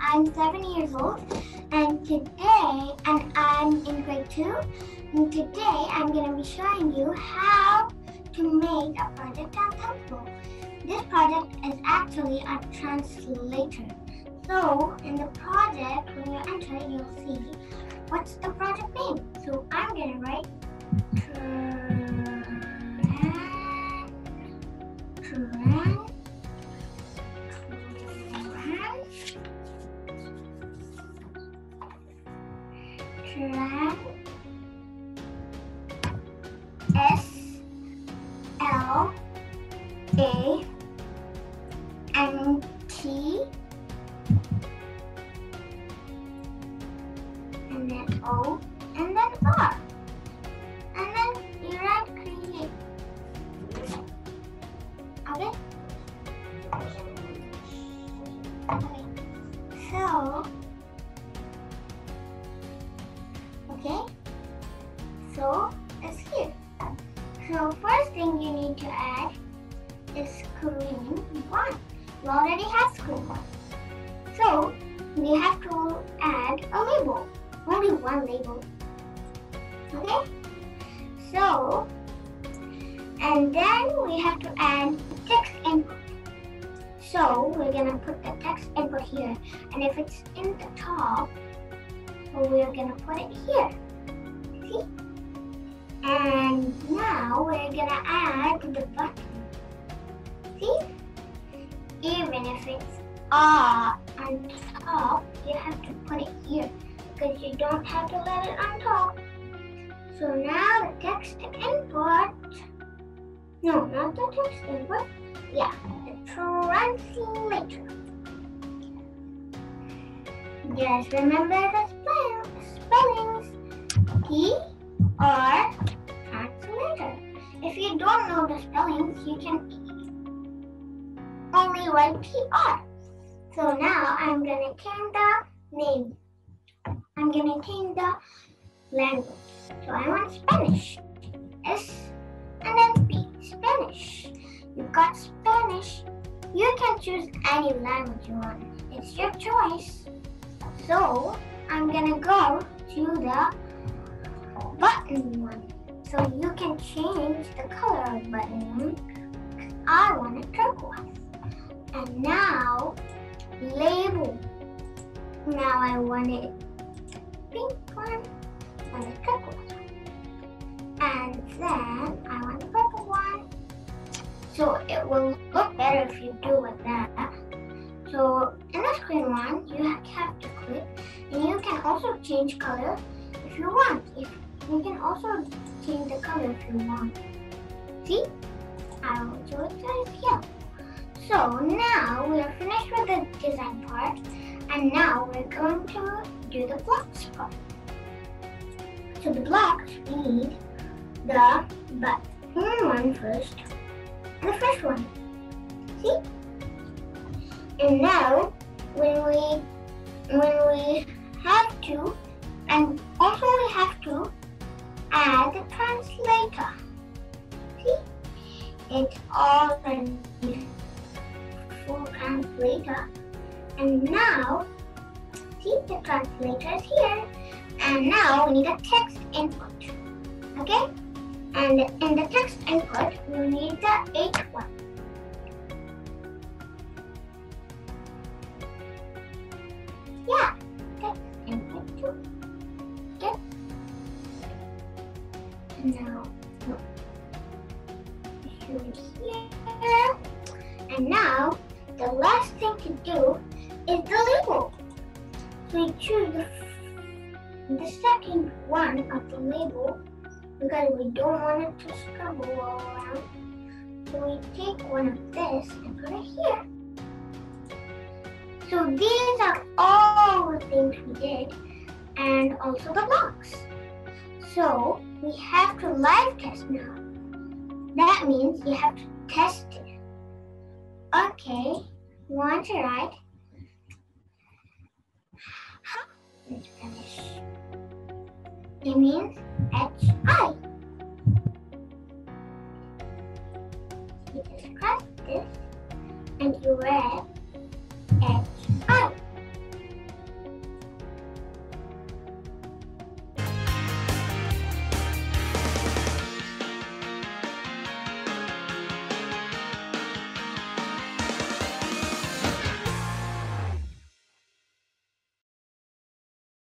I'm 7 years old, and I'm in grade 2, and today I'm going to be showing you how to make a project on Thunkable. This project is actually a translator. So in the project, when you enter it, you'll see what's the project name. So I'm going to write T and then O and then R, and then you write create. Okay. So it's here. So first thing you need to add is screen 1. We already have screen 1. So we have to add a label. Only one label. Okay? So, and then we have to add text input. So we're gonna put the text input here. And if it's in the top, we're gonna put it here. See? And now we're gonna add the button. See? Even if it's on top, you have to put it here because you don't have to let it on top. So now the text input, no, not the text input, yeah, the translator. Just remember the spellings, TR translator. If you don't know the spellings, you can only write TR. So now I'm gonna change the name. I'm gonna change the language. So I want Spanish. S and then P. Spanish. You got Spanish. You can choose any language you want. It's your choice. So I'm gonna go to the button one. So you can change the color of button. I want a turquoise. And now, label. Now I want it pink one, I want a purple one. And then I want a purple one. So it will look better if you do with that. So in the screen one, you have to click. And you can also change color if you want. You can also change the color if you want. See? I will do it like yellow. So now we are finished with the design part, and now we're going to do the blocks part. So the blocks, we need the button one first, the first one, see? And now when we have to, and also we have to add the translator, see? It's already full translator, and now see the translator is here, and now we need a text input. Okay, and in the text input we need the H1. Yeah, text input 2. Okay, now should here, and now the last thing to do is the label. So we choose the second one of the label because we don't want it to scribble all around. So we take one of this and put it here. So these are all the things we did, and also the blocks. So we have to live test now. That means you have to test it. Okay, you want to write in Spanish. It means H-I. You just cut this and you write